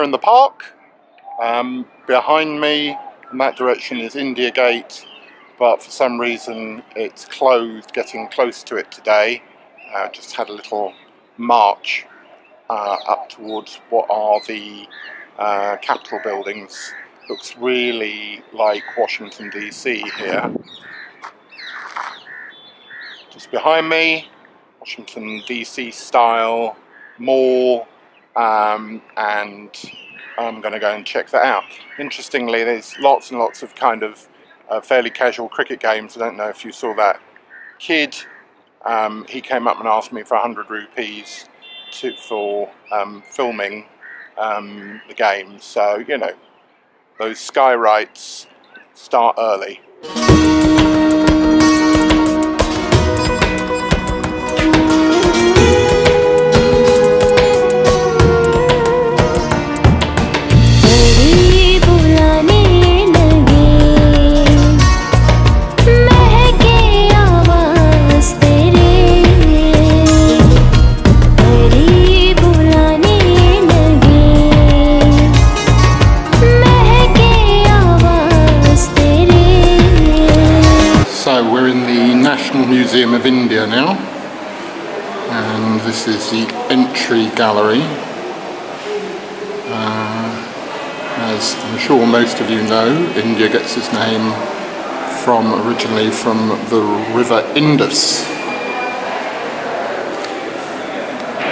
here in the park. Behind me in that direction is India Gate, but for some reason it's closed, getting close to it today. Just had a little march up towards what are the Capitol buildings. Looks really like Washington DC here. Just behind me, Washington DC style mall, and I'm going to go and check that out. Interestingly, there's lots and lots of kind of fairly casual cricket games. I don't know if you saw that kid. He came up and asked me for 100 rupees for filming the game. So, you know, those sky rights start early. We're in the National Museum of India now, and this is the entry gallery. As I'm sure most of you know, India gets its name originally from the river Indus,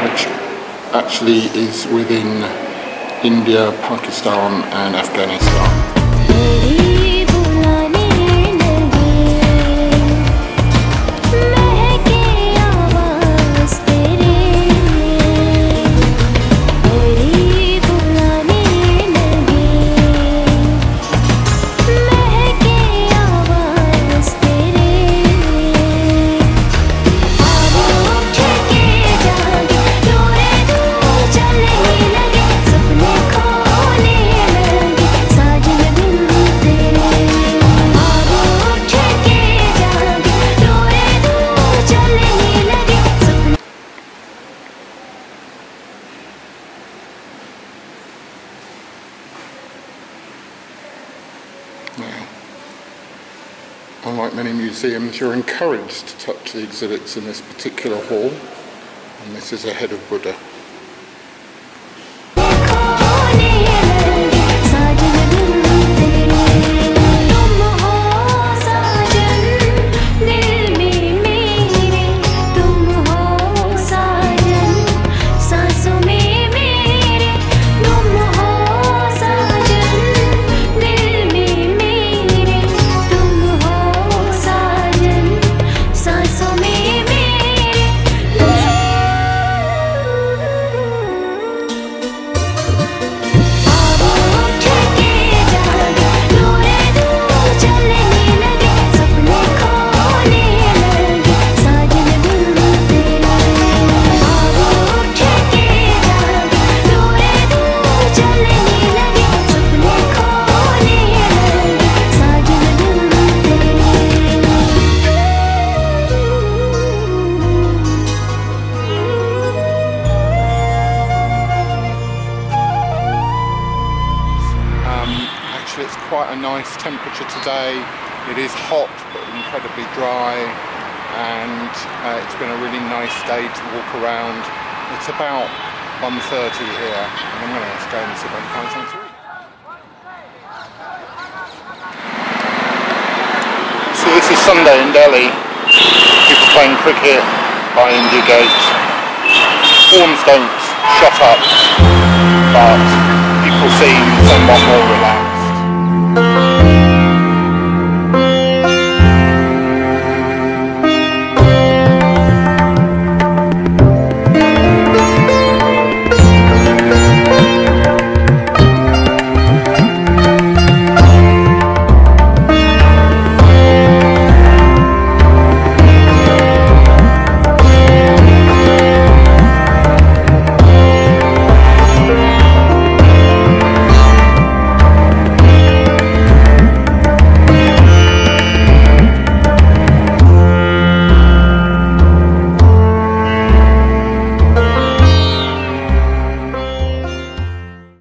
which actually is within India, Pakistan and Afghanistan. Unlike many museums, you're encouraged to touch the exhibits in this particular hall, and this is a head of Buddha. It's quite a nice temperature today. It is hot but incredibly dry, and it's been a really nice day to walk around. It's about 1:30 here, and I'm going to go and see if I can find something to eat. So this is Sunday in Delhi. People playing cricket by India Gate. Forms don't shut up, but people seem somewhat more relaxed.